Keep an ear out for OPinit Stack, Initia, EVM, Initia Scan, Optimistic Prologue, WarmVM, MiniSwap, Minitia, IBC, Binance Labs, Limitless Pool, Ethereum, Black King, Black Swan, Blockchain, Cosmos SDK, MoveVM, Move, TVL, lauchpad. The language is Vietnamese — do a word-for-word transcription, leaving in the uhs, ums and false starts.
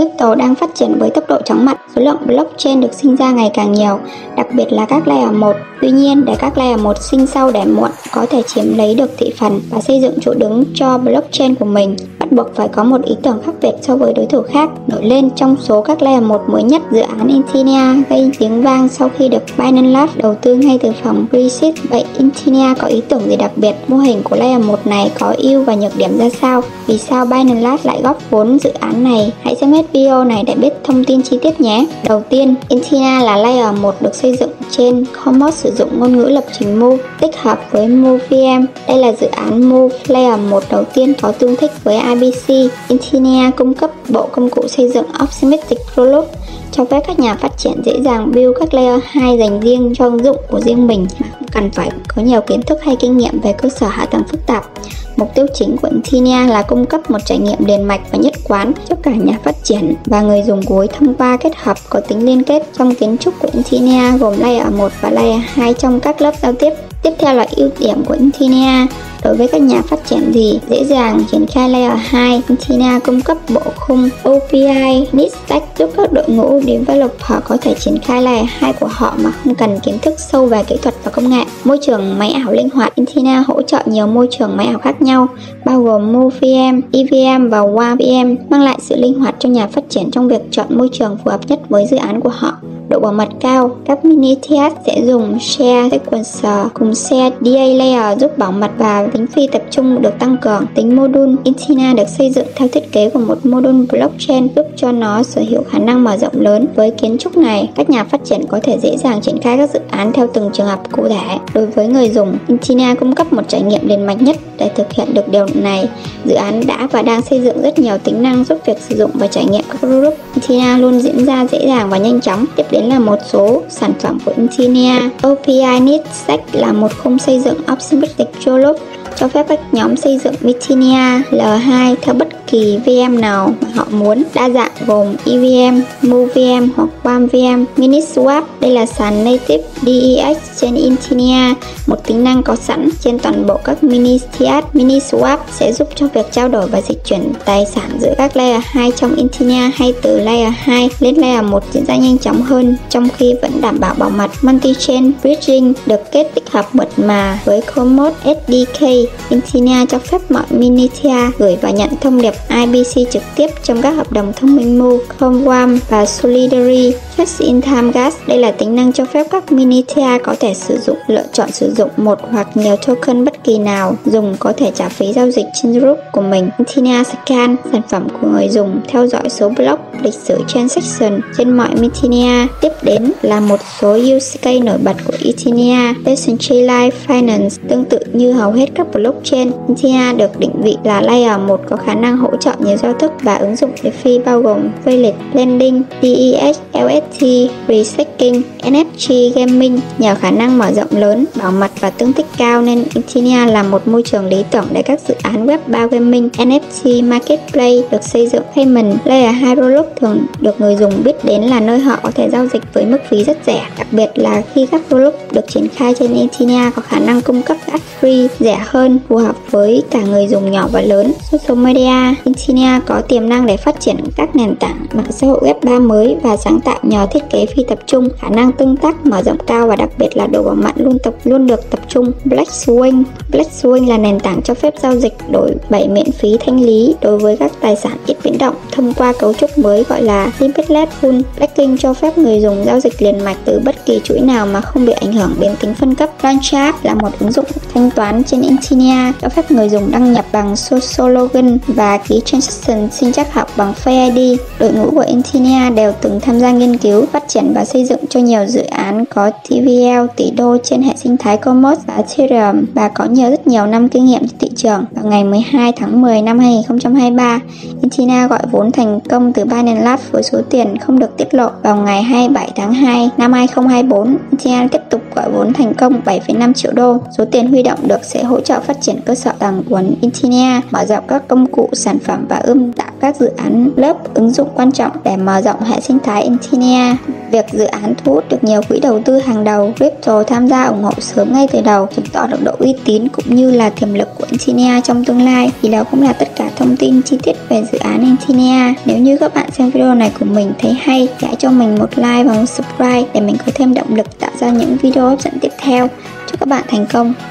crypto đang phát triển với tốc độ chóng mặt, số lượng blockchain được sinh ra ngày càng nhiều, đặc biệt là các layer một. Tuy nhiên, để các layer một sinh sau đẻ muộn có thể chiếm lấy được thị phần và xây dựng chỗ đứng cho blockchain của mình, bắt buộc phải có một ý tưởng khác biệt so với đối thủ khác. Nổi lên trong số các layer một mới nhất, dự án Initia gây tiếng vang sau khi được Binance Labs đầu tư ngay từ phòng pre-seed. Vậy Initia có ý tưởng gì đặc biệt? Mô hình của layer một này có ưu và nhược điểm ra sao? Vì sao Binance Labs lại góp vốn dự án này? Hãy xem hết video này để biết thông tin chi tiết nhé. Đầu tiên, Initia là layer một được xây dựng trên Cosmos sử dụng ngôn ngữ lập trình Move tích hợp với MoveVM. Đây là dự án Move layer một đầu tiên có tương thích với i bê xê. Initia cung cấp bộ công cụ xây dựng Optimistic Prologue, cho phép các nhà phát triển dễ dàng build các layer hai dành riêng cho ứng dụng của riêng mình mà không cần phải có nhiều kiến thức hay kinh nghiệm về cơ sở hạ tầng phức tạp. Mục tiêu chính của Initia là cung cấp một trải nghiệm liền mạch và nhất quán cho cả nhà phát triển và người dùng cuối thông qua kết hợp có tính liên kết. Trong kiến trúc của Initia gồm layer một và layer hai trong các lớp giao tiếp. Tiếp theo là ưu điểm của Initia. Đối với các nhà phát triển thì dễ dàng triển khai layer hai, Initia cung cấp bộ khung OPinit Stack giúp các đội ngũ developer có thể triển khai layer hai của họ mà không cần kiến thức sâu về kỹ thuật và công nghệ. Môi trường máy ảo linh hoạt, Initia hỗ trợ nhiều môi trường máy ảo khác nhau, bao gồm MoveVM, e vê em và WarmVM, mang lại sự linh hoạt cho nhà phát triển trong việc chọn môi trường phù hợp nhất với dự án của họ. Độ bảo mật cao, các Minitia sẽ dùng share sequencer cùng share đê a layer giúp bảo mật và tính phi tập trung được tăng cường. Tính module, Initia được xây dựng theo thiết kế của một module blockchain giúp cho nó sở hữu khả năng mở rộng lớn. Với kiến trúc này, các nhà phát triển có thể dễ dàng triển khai các dự án theo từng trường hợp cụ thể. Đối với người dùng, Initia cung cấp một trải nghiệm liền mạch nhất. Để thực hiện được điều này, dự án đã và đang xây dựng rất nhiều tính năng giúp việc sử dụng và trải nghiệm các product Initia luôn diễn ra dễ dàng và nhanh chóng. Tiếp đến là một số sản phẩm của Initia. OPinit Stack là một khung xây dựng optimistic prologue cho phép các nhóm xây dựng Initia lờ hai theo bất kỳ vê em nào mà họ muốn, đa dạng gồm e vê em, MoveVM hoặc WarmVM. MiniSwap, đây là sàn native đê e ích trên Initia, một tính năng có sẵn trên toàn bộ các Minitia. MiniSwap sẽ giúp cho việc trao đổi và dịch chuyển tài sản giữa các layer hai trong Initia hay từ layer hai lên layer một diễn ra nhanh chóng hơn, trong khi vẫn đảm bảo bảo mật. Multi-chain bridging được kết tích hợp mượt mà với Cosmos ét đê ca. Initia cho phép mọi Minitia gửi và nhận thông điệp i bê xê trực tiếp trong các hợp đồng thông minh Move, Comwarm và Solidary. Just-in-time gas, đây là tính năng cho phép các Minitia có thể sử dụng lựa chọn sử dụng một hoặc nhiều token bất kỳ nào. Dùng có thể trả phí giao dịch trên group của mình. Initia Scan, sản phẩm của người dùng theo dõi số block, lịch sử transaction trên mọi Minitia. Tiếp đến là một số use case nổi bật của Initia. Decentralized Finance, tương tự như hầu hết các blockchain, Initia được định vị là layer một có khả năng hỗ trợ nhiều giao thức và ứng dụng DeFi bao gồm Wallet, Lending, đê e ích, lờ ét tê, Restaking, en ép tê Gaming. Nhờ khả năng mở rộng lớn, bảo mật và tương thích cao nên Initia là một môi trường lý tưởng để các dự án web ba Gaming, en ép tê Marketplace được xây dựng. Payment, layer hai Prologue thường được người dùng biết đến là nơi họ có thể giao dịch với mức phí rất rẻ, đặc biệt là khi các Prologue được triển khai trên Initia có khả năng cung cấp các free rẻ hơn, phù hợp với cả người dùng nhỏ và lớn. Social media, Initia có tiềm năng để phát triển các nền tảng mạng xã hội web ba mới và sáng tạo nhờ thiết kế phi tập trung, khả năng tương tác mở rộng cao và đặc biệt là độ bảo mật luôn tập luôn được tập trung. Black Swan, Black Swan là nền tảng cho phép giao dịch đổi bảy miễn phí thanh lý đối với các tài sản ít biến động thông qua cấu trúc mới gọi là Limitless Pool. Black King cho phép người dùng giao dịch liền mạch từ bất kỳ chuỗi nào mà không bị ảnh hưởng đến tính phân cấp. Launchpad là một ứng dụng thanh toán trên Initia cho phép người dùng đăng nhập bằng social login và ký transaction sinh trắc học bằng Fair ai đi. Đội ngũ của Initia đều từng tham gia nghiên cứu, phát triển và xây dựng cho nhiều dự án có tê vê lờ tỷ đô trên hệ sinh thái Cosmos và Ethereum và có nhiều rất nhiều năm kinh nghiệm trên thị trường. Vào ngày mười hai tháng mười năm hai nghìn không trăm hai mươi ba, Initia gọi vốn thành công từ Binance Labs với số tiền không được tiết lộ. Vào ngày hai mươi bảy tháng hai năm hai nghìn không trăm hai mươi bốn, Initia tiếp tục gọi vốn thành công bảy phẩy năm triệu đô. Số tiền huy động được sẽ hỗ trợ phát triển cơ sở tầng của Initia, mở rộng các công cụ, sản phẩm và ươm tạo các dự án lớp ứng dụng quan trọng để mở rộng hệ sinh thái Initia. việc dự án thu hút được nhiều quỹ đầu tư hàng đầu crypto tham gia ủng hộ sớm ngay từ đầu, chứng tỏ được độ uy tín cũng như là tiềm lực của Initia trong tương lai. Thì đó cũng là tất cả thông tin chi tiết về dự án Initia. Nếu như các bạn xem video này của mình thấy hay thì hãy cho mình một like và một subscribe để mình có thêm động lực tạo ra những video hấp dẫn tiếp theo. Chúc các bạn thành công!